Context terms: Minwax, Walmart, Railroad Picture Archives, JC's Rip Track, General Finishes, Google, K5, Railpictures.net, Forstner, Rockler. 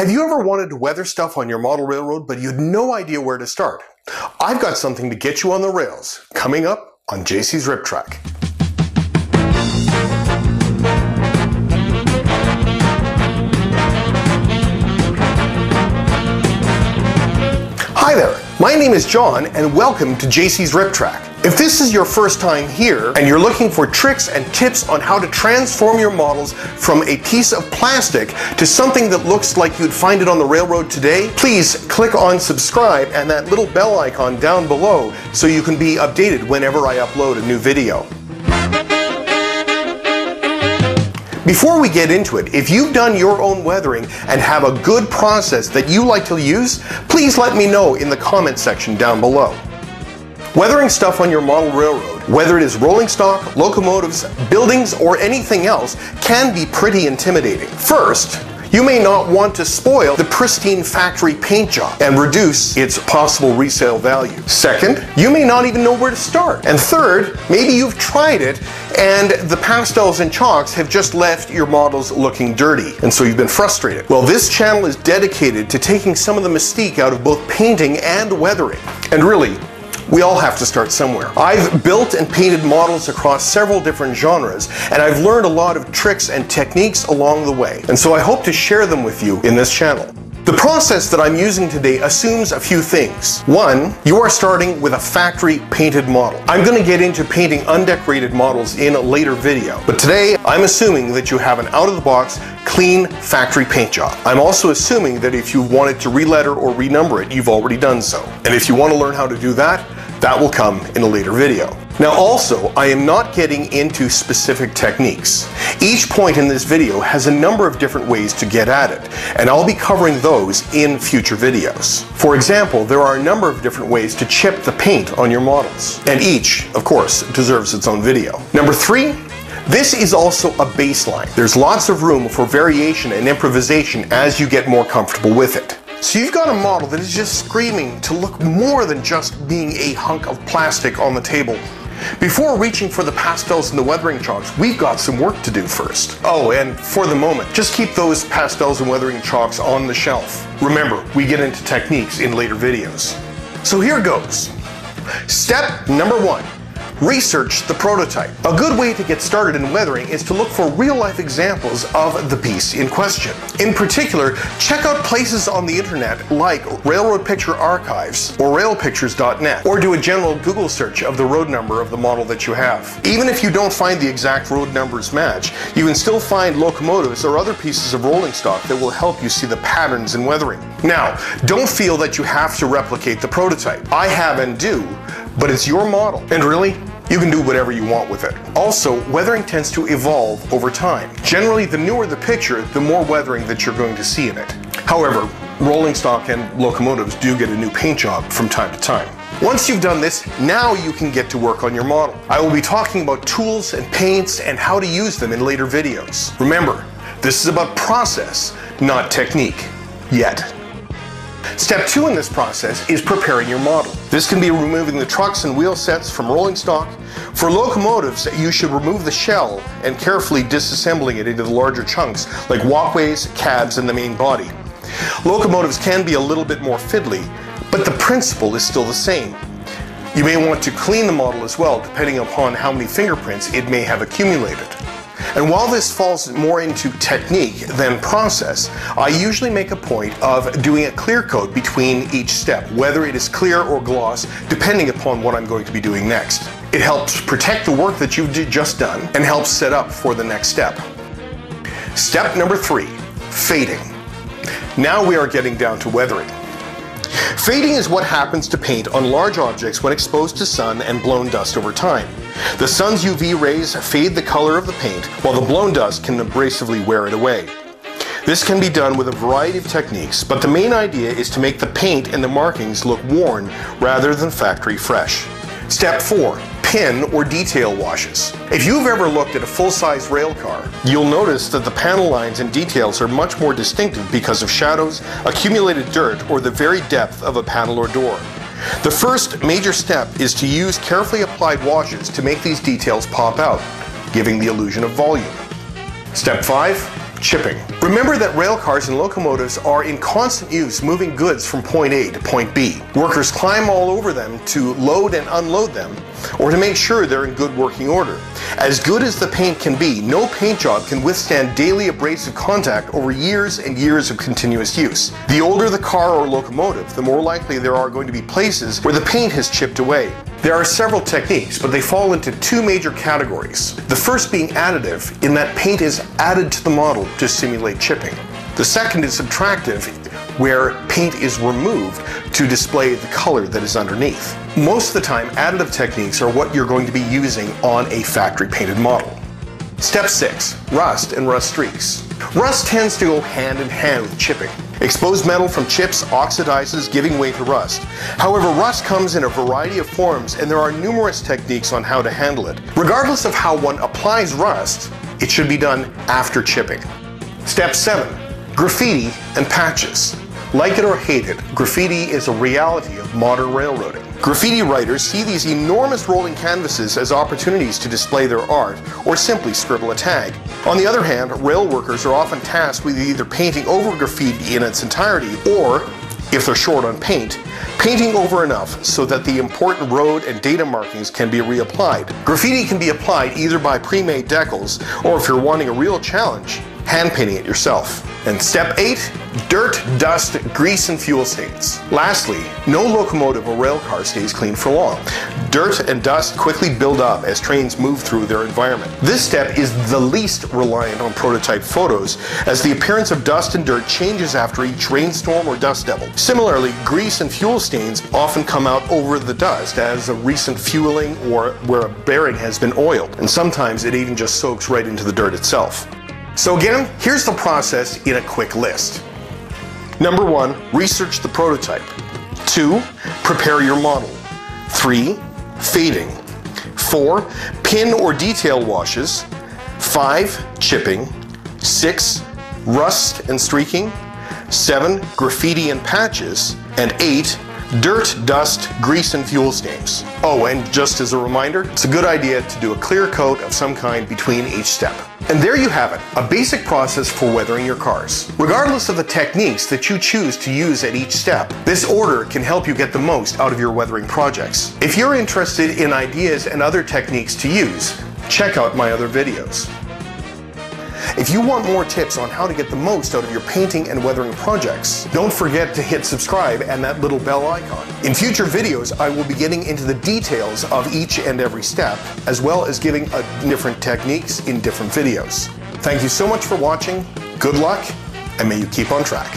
Have you ever wanted to weather stuff on your model railroad, but you had no idea where to start? I've got something to get you on the rails, coming up on JC's Rip Track. Hi there, my name is John and welcome to JC's Rip Track. If this is your first time here and you're looking for tricks and tips on how to transform your models from a piece of plastic to something that looks like you'd find it on the railroad today, please click on subscribe and that little bell icon down below so you can be updated whenever I upload a new video. Before we get into it, if you've done your own weathering and have a good process that you like to use, please let me know in the comment section down below. Weathering stuff on your model railroad, whether it is rolling stock, locomotives, buildings, or anything else, can be pretty intimidating. First, you may not want to spoil the pristine factory paint job and reduce its possible resale value. Second, you may not even know where to start. And third, maybe you've tried it and the pastels and chalks have just left your models looking dirty, and so you've been frustrated. Well, this channel is dedicated to taking some of the mystique out of both painting and weathering. And really, we all have to start somewhere. I've built and painted models across several different genres, and I've learned a lot of tricks and techniques along the way, and so I hope to share them with you in this channel. The process that I'm using today assumes a few things. One, you are starting with a factory painted model. I'm going to get into painting undecorated models in a later video, but today I'm assuming that you have an out-of-the-box clean factory paint job. I'm also assuming that if you wanted to re-letter or renumber it, you've already done so. And if you want to learn how to do that, that will come in a later video. Now also, I am not getting into specific techniques. Each point in this video has a number of different ways to get at it, and I'll be covering those in future videos. For example, there are a number of different ways to chip the paint on your models, and each, of course, deserves its own video. Number three, this is also a baseline. There's lots of room for variation and improvisation as you get more comfortable with it. So you've got a model that is just screaming to look more than just being a hunk of plastic on the table. Before reaching for the pastels and the weathering chalks, we've got some work to do first. Oh, and for the moment, just keep those pastels and weathering chalks on the shelf. Remember, we get into techniques in later videos. So here goes. Step number one. Research the prototype. A good way to get started in weathering is to look for real-life examples of the piece in question. In particular, check out places on the internet like Railroad Picture Archives or Railpictures.net, or do a general Google search of the road number of the model that you have. Even if you don't find the exact road numbers match, you can still find locomotives or other pieces of rolling stock that will help you see the patterns in weathering. Now, don't feel that you have to replicate the prototype. I have and do, but it's your model, and really, you can do whatever you want with it. Also, weathering tends to evolve over time. Generally, the newer the picture, the more weathering that you're going to see in it. However, rolling stock and locomotives do get a new paint job from time to time. Once you've done this, now you can get to work on your model. I will be talking about tools and paints and how to use them in later videos. Remember, this is about process, not technique. Yet. Step two in this process is preparing your model. This can be removing the trucks and wheel sets from rolling stock. For locomotives, you should remove the shell and carefully disassembling it into the larger chunks like walkways, cabs, and the main body. Locomotives can be a little bit more fiddly, but the principle is still the same. You may want to clean the model as well, depending upon how many fingerprints it may have accumulated. And while this falls more into technique than process, I usually make a point of doing a clear coat between each step, whether it is clear or gloss, depending upon what I'm going to be doing next. It helps protect the work that you've just done and helps set up for the next step. Step number three, fading. Now we are getting down to weathering. Fading is what happens to paint on large objects when exposed to sun and blown dust over time. The sun's UV rays fade the color of the paint, while the blown dust can abrasively wear it away. This can be done with a variety of techniques, but the main idea is to make the paint and the markings look worn rather than factory fresh. Step 4. Pin or detail washes. If you've ever looked at a full-size rail car, you'll notice that the panel lines and details are much more distinctive because of shadows, accumulated dirt, or the very depth of a panel or door. The first major step is to use carefully applied washes to make these details pop out, giving the illusion of volume. Step 5. chipping. Remember that rail cars and locomotives are in constant use moving goods from point A to point B. Workers climb all over them to load and unload them, or to make sure they're in good working order. As good as the paint can be, no paint job can withstand daily abrasive contact over years and years of continuous use. The older the car or locomotive, the more likely there are going to be places where the paint has chipped away. There are several techniques, but they fall into two major categories. The first being additive, in that paint is added to the model to simulate chipping. The second is subtractive, where paint is removed to display the color that is underneath. Most of the time, additive techniques are what you're going to be using on a factory painted model. Step 6. Rust and rust streaks. Rust tends to go hand in hand with chipping. Exposed metal from chips oxidizes, giving way to rust. However, rust comes in a variety of forms, and there are numerous techniques on how to handle it. Regardless of how one applies rust, it should be done after chipping. Step 7. Graffiti and patches. Like it or hate it, graffiti is a reality of modern railroading. Graffiti writers see these enormous rolling canvases as opportunities to display their art or simply scribble a tag. On the other hand, rail workers are often tasked with either painting over graffiti in its entirety or, if they're short on paint, painting over enough so that the important road and data markings can be reapplied. Graffiti can be applied either by pre-made decals or, if you're wanting a real challenge, hand painting it yourself. And step 8, dirt, dust, grease, and fuel stains. Lastly, no locomotive or rail car stays clean for long. Dirt and dust quickly build up as trains move through their environment. This step is the least reliant on prototype photos, as the appearance of dust and dirt changes after each rainstorm or dust devil. Similarly, grease and fuel stains often come out over the dust as a recent fueling or where a bearing has been oiled, and sometimes it even just soaks right into the dirt itself. So again, here's the process in a quick list. Number 1, research the prototype. 2, prepare your model. 3, fading. 4, pin or detail washes. 5, chipping. 6, rust and streaking. 7, graffiti and patches. And 8, dirt, dust, grease, and fuel stains. Oh, and just as a reminder, it's a good idea to do a clear coat of some kind between each step. And there you have it, a basic process for weathering your cars. Regardless of the techniques that you choose to use at each step, this order can help you get the most out of your weathering projects. If you're interested in ideas and other techniques to use, check out my other videos. If you want more tips on how to get the most out of your painting and weathering projects, don't forget to hit subscribe and that little bell icon. In future videos, I will be getting into the details of each and every step, as well as giving different techniques in different videos. Thank you so much for watching, good luck, and may you keep on track.